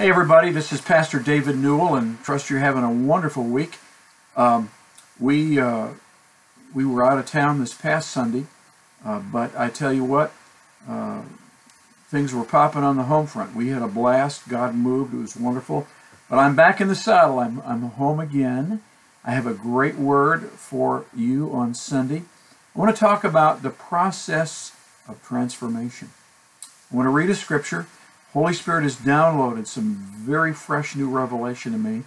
Hey everybody, this is Pastor David Newell, and trust you're having a wonderful week. We were out of town this past Sunday, but I tell you what, things were popping on the home front. We had a blast. God moved. It was wonderful. But I'm back in the saddle. I'm home again. I have a great word for you on Sunday. I want to talk about the process of transformation. I want to read a scripture. Holy Spirit has downloaded some very fresh new revelation to me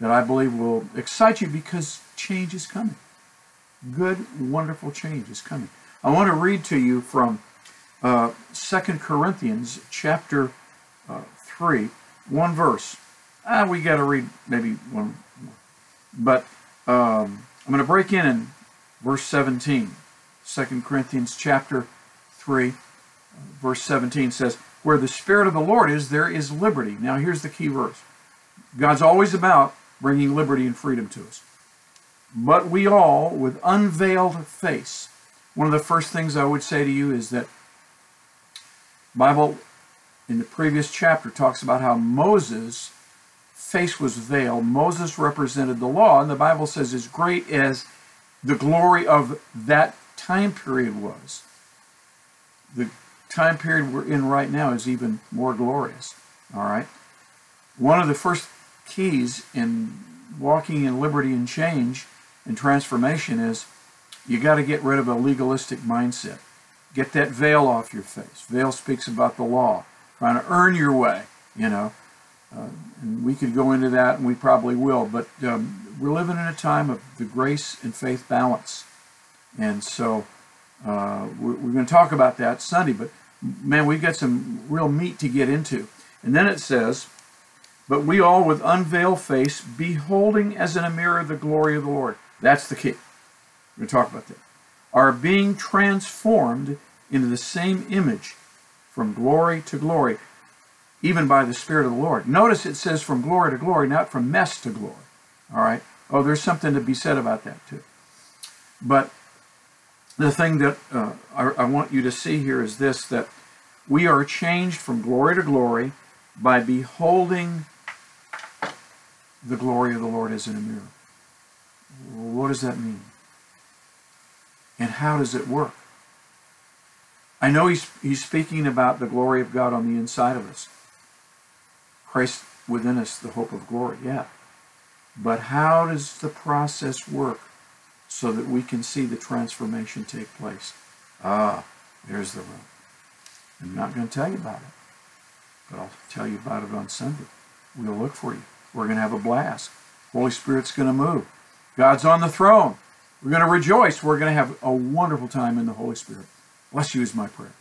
that I believe will excite you, because change is coming. Good, wonderful change is coming. I want to read to you from 2 Corinthians chapter 3, one verse. We got to read maybe one more. But I'm going to break in verse 17. 2 Corinthians chapter 3, verse 17 says, "Where the Spirit of the Lord is, there is liberty." Now, here's the key verse. God's always about bringing liberty and freedom to us. "But we all, with unveiled face..." One of the first things I would say to you is that the Bible, in the previous chapter, talks about how Moses' face was veiled. Moses represented the law, and the Bible says, as great as the glory of that time period was, the time period we're in right now is even more glorious. All right. One of the first keys in walking in liberty and change and transformation is you got to get rid of a legalistic mindset. Get that veil off your face. Veil speaks about the law, trying to earn your way, you know. And we could go into that, and we probably will. But we're living in a time of the grace and faith balance, and so we're going to talk about that Sunday. But man, we've got some real meat to get into. And then it says, "But we all with unveiled face, beholding as in a mirror the glory of the Lord." That's the key. We're going to talk about that. "Are being transformed into the same image from glory to glory, even by the Spirit of the Lord." Notice it says from glory to glory, not from mess to glory. All right? Oh, there's something to be said about that too. But the thing that I want you to see here is this, that we are changed from glory to glory by beholding the glory of the Lord as in a mirror. What does that mean? And how does it work? I know he's speaking about the glory of God on the inside of us. Christ within us, the hope of glory, yeah. But how does the process work so that we can see the transformation take place? Ah, there's the room. I'm not going to tell you about it, but I'll tell you about it on Sunday. We'll look for you. We're going to have a blast. Holy Spirit's going to move. God's on the throne. We're going to rejoice. We're going to have a wonderful time in the Holy Spirit. Bless you is my prayer.